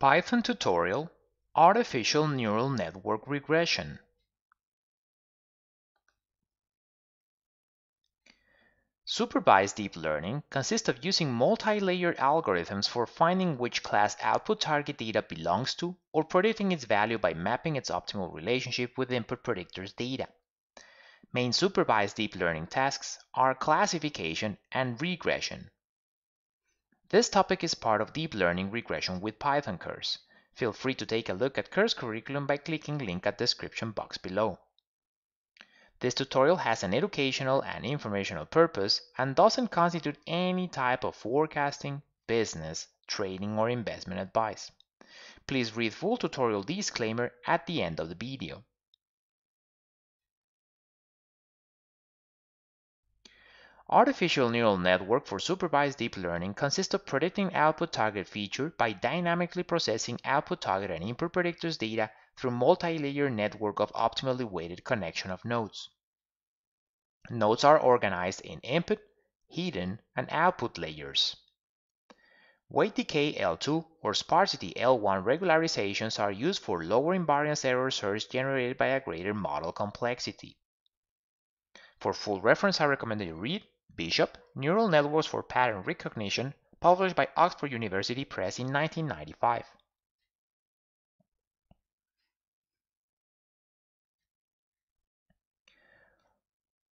Python tutorial, Artificial Neural Network Regression. Supervised deep learning consists of using multi-layered algorithms for finding which class output target data belongs to or predicting its value by mapping its optimal relationship with input predictors' data. Main supervised deep learning tasks are classification and regression. This topic is part of Deep Learning Regression with Python course. Feel free to take a look at course curriculum by clicking link at description box below. This tutorial has an educational and informational purpose and doesn't constitute any type of forecasting, business, trading, or investment advice. Please read full tutorial disclaimer at the end of the video. Artificial neural network for supervised deep learning consists of predicting output target feature by dynamically processing output target and input predictors data through multi-layer network of optimally weighted connection of nodes. Nodes are organized in input, hidden, and output layers. Weight decay L2 or sparsity L1 regularizations are used for lower invariance error search generated by a greater model complexity. For full reference, I recommend you read Bishop, Neural Networks for Pattern Recognition, published by Oxford University Press in 1995.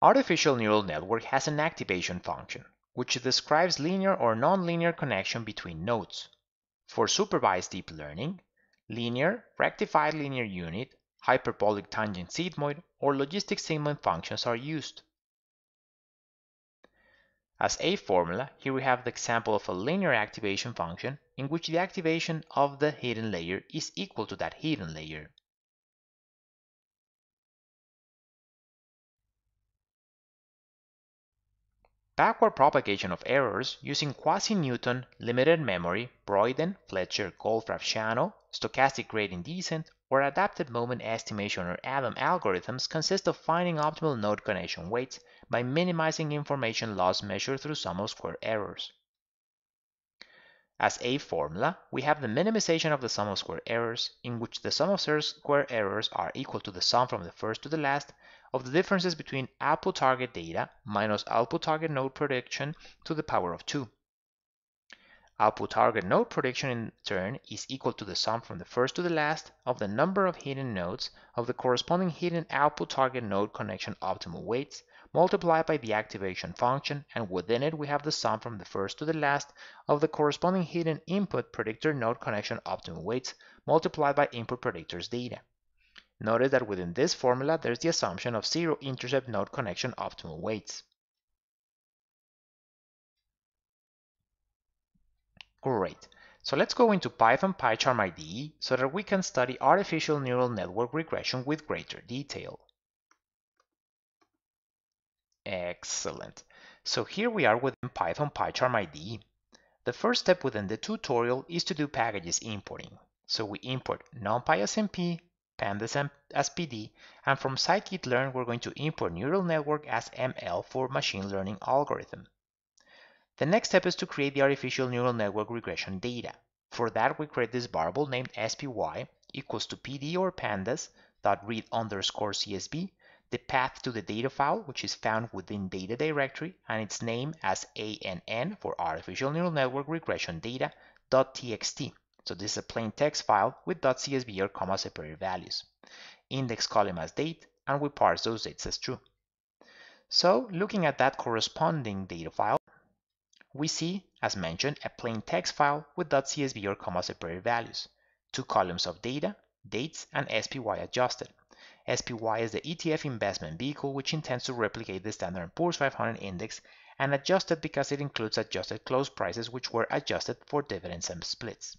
Artificial neural network has an activation function, which describes linear or nonlinear connection between nodes. For supervised deep learning, linear, rectified linear unit, hyperbolic tangent sigmoid, or logistic sigmoid functions are used. As a formula, here we have the example of a linear activation function in which the activation of the hidden layer is equal to that hidden layer. Backward propagation of errors using quasi-Newton, limited memory, Broyden, Fletcher, Goldgraf-Shano, stochastic gradient descent, or adaptive moment estimation or Adam algorithms consist of finding optimal node connection weights by minimizing information loss measured through sum of square errors. As a formula, we have the minimization of the sum of square errors, in which the sum of square errors are equal to the sum from the first to the last of the differences between output target data minus output target node prediction to the power of 2. Output target node prediction in turn is equal to the sum from the first to the last of the number of hidden nodes of the corresponding hidden output target node connection optimal weights multiplied by the activation function, and within it we have the sum from the first to the last of the corresponding hidden input predictor node connection optimal weights multiplied by input predictors data. Notice that within this formula there's the assumption of zero intercept node connection optimal weights. Great, so let's go into Python PyCharm IDE so that we can study artificial neural network regression with greater detail. Excellent, so here we are within Python PyCharm IDE. The first step within the tutorial is to do packages importing. So we import numpy as np, pandas as pd, and from scikit-learn we're going to import neural network as ml for machine learning algorithm. The next step is to create the artificial neural network regression data. For that, we create this variable named SPY equals to pd or pandas dot read underscore csv, the path to the data file, which is found within data directory, and its name as ANN for artificial neural network regression data dot txt. So this is a plain text file with dot csv or comma separated values. Index column as date, and we parse those dates as true. So looking at that corresponding data file, we see, as mentioned, a plain text file with .csv or comma separated values, two columns of data, dates, and SPY adjusted. SPY is the ETF investment vehicle, which intends to replicate the Standard & Poor's 500 index, and adjusted because it includes adjusted close prices, which were adjusted for dividends and splits.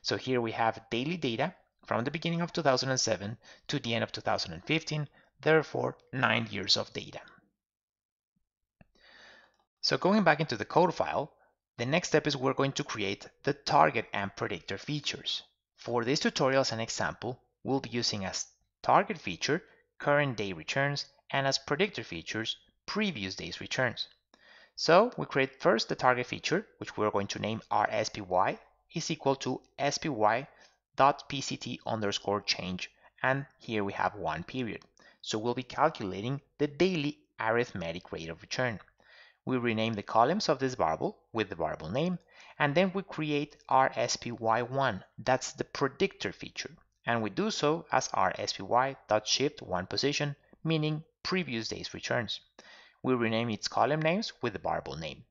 So here we have daily data from the beginning of 2007 to the end of 2015, therefore 9 years of data. So going back into the code file, the next step is we're going to create the target and predictor features. For this tutorial, as an example, we'll be using as target feature current day returns, and as predictor features previous day's returns. So we create first the target feature, which we're going to name RSPY is equal to SPY.pct_change, and here we have 1 period. So we'll be calculating the daily arithmetic rate of return. We rename the columns of this variable with the variable name, and then we create our SPY1, that's the predictor feature, and we do so as our SPY.shift1position, meaning previous day's returns. We rename its column names with the variable name,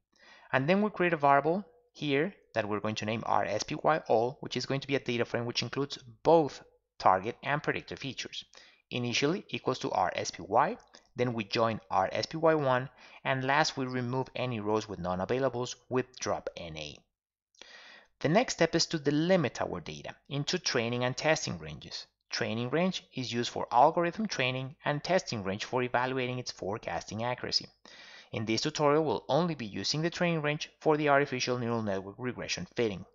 and then we create a variable here that we're going to name our SPY_all, which is going to be a data frame which includes both target and predictor features. Initially equals to our SPY, then we join our SPY1, and last we remove any rows with non-availables with drop NA. The next step is to delimit our data into training and testing ranges. Training range is used for algorithm training and testing range for evaluating its forecasting accuracy. In this tutorial, we'll only be using the training range for the artificial neural network regression fitting.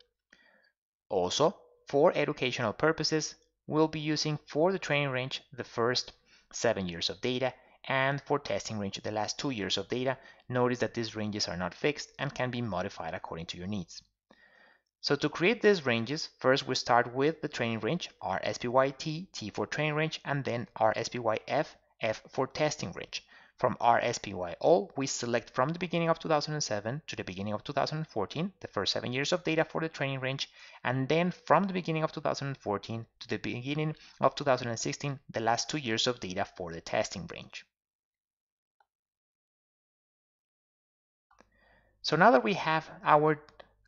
Also, for educational purposes, we'll be using for the training range the first 7 years of data, and for testing range the last 2 years of data. Notice that these ranges are not fixed and can be modified according to your needs. So to create these ranges, first we start with the training range, our SPYT, T for training range, and then our SPYF, F for testing range. From our SPYAll, we select from the beginning of 2007 to the beginning of 2014, the first 7 years of data for the training range, and then from the beginning of 2014 to the beginning of 2016, the last 2 years of data for the testing range. So now that we have our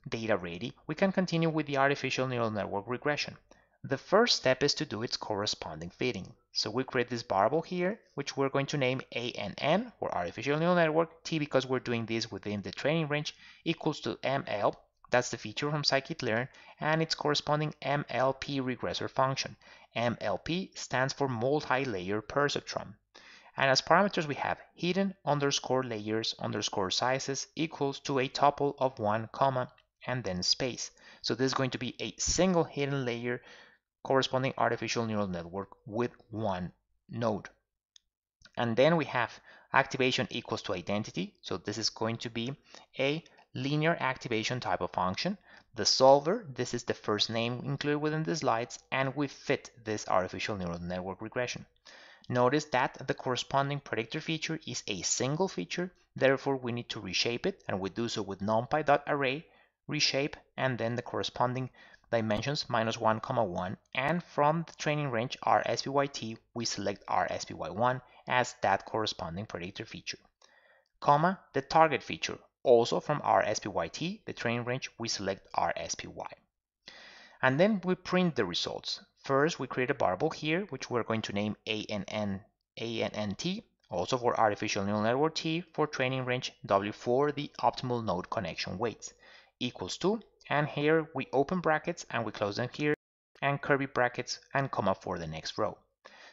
data ready, we can continue with the artificial neural network regression. The first step is to do its corresponding fitting. So we create this variable here, which we're going to name ANN, or artificial neural network, T because we're doing this within the training range, equals to ML, that's the feature from scikit-learn, and its corresponding MLP regressor function. MLP stands for multi-layer perceptron. And as parameters we have hidden underscore layers underscore sizes equals to a tuple of 1, and then space. So this is going to be a single hidden layer corresponding artificial neural network with 1 node. And then we have activation equals to identity. So this is going to be a linear activation type of function. The solver, this is the first name included within the slides, and we fit this artificial neural network regression. Notice that the corresponding predictor feature is a single feature, therefore we need to reshape it, and we do so with numpy.array, reshape, and then the corresponding dimensions -1, 1, and from the training range our SPYT, we select our SPY1 as that corresponding predictor feature, comma, the target feature. Also from our SPYT, the training range, we select our SPY. And then we print the results. First, we create a variable here, which we're going to name ANNT, also for artificial neural network, T for training range, W for the optimal node connection weights, equals to, and here we open brackets and we close them here, and curly brackets and comma for the next row.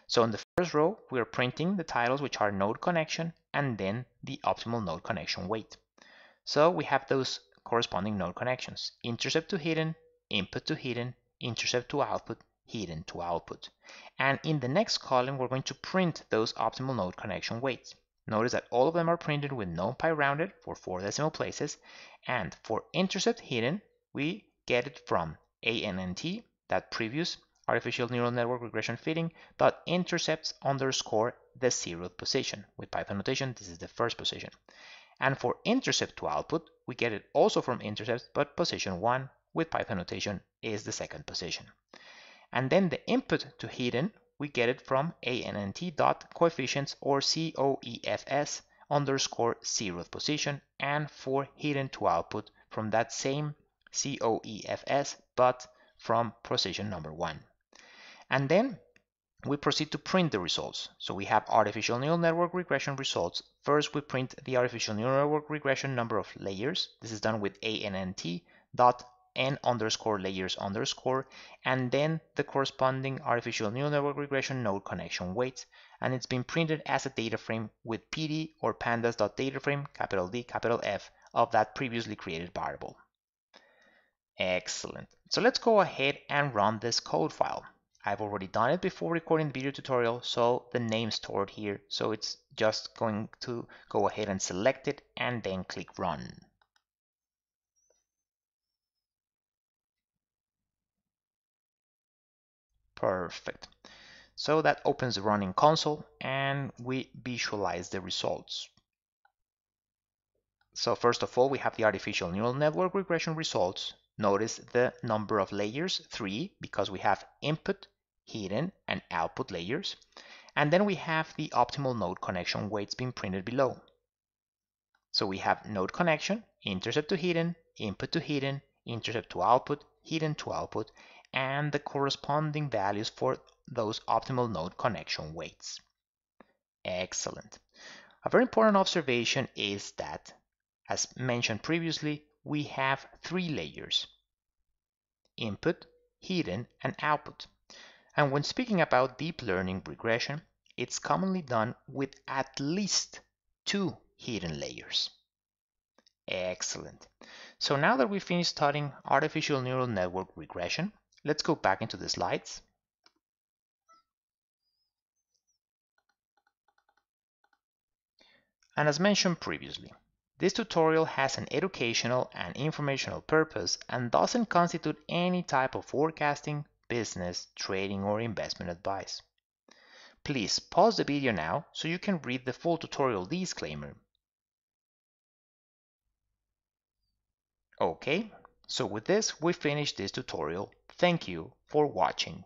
So in the first row, we are printing the titles, which are node connection, and then the optimal node connection weight. So we have those corresponding node connections, intercept to hidden, input to hidden, intercept to output, hidden to output. And in the next column, we're going to print those optimal node connection weights. Notice that all of them are printed with numpy rounded for 4 decimal places. And for intercept hidden, we get it from ANNT, that previous artificial neural network regression fitting, dot intercepts underscore the 0th position. With Python notation, this is the 1st position. And for intercept to output, we get it also from intercept, but position 1, with Python notation, is the 2nd position. And then the input to hidden, we get it from ANNT.coefficients, or COEFS, _0th position, and for hidden to output from that same COEFS, but from position 1. And then we proceed to print the results. So we have artificial neural network regression results. First, we print the artificial neural network regression number of layers. This is done with ANNT.n_layers_, and then the corresponding artificial neural network regression node connection weights, and it's been printed as a data frame with PD, or pandas.dataframe, D, F, of that previously created variable. Excellent. So let's go ahead and run this code file. I've already done it before recording the video tutorial, so the name's stored here, so it's just going to go ahead and select it and then click run. Perfect. So that opens the running console and we visualize the results. So first of all, we have the artificial neural network regression results. Notice the number of layers, 3, because we have input, hidden, and output layers. And then we have the optimal node connection weights being printed below. So we have node connection, intercept to hidden, input to hidden, intercept to output, hidden to output, and the corresponding values for those optimal node connection weights. Excellent. A very important observation is that, as mentioned previously, we have 3 layers, input, hidden, and output. And when speaking about deep learning regression, it's commonly done with at least 2 hidden layers. Excellent. So now that we finished studying artificial neural network regression, let's go back into the slides. And as mentioned previously, this tutorial has an educational and informational purpose and doesn't constitute any type of forecasting, business, trading, or investment advice. Please pause the video now so you can read the full tutorial disclaimer. Okay, so with this we finish this tutorial. Thank you for watching.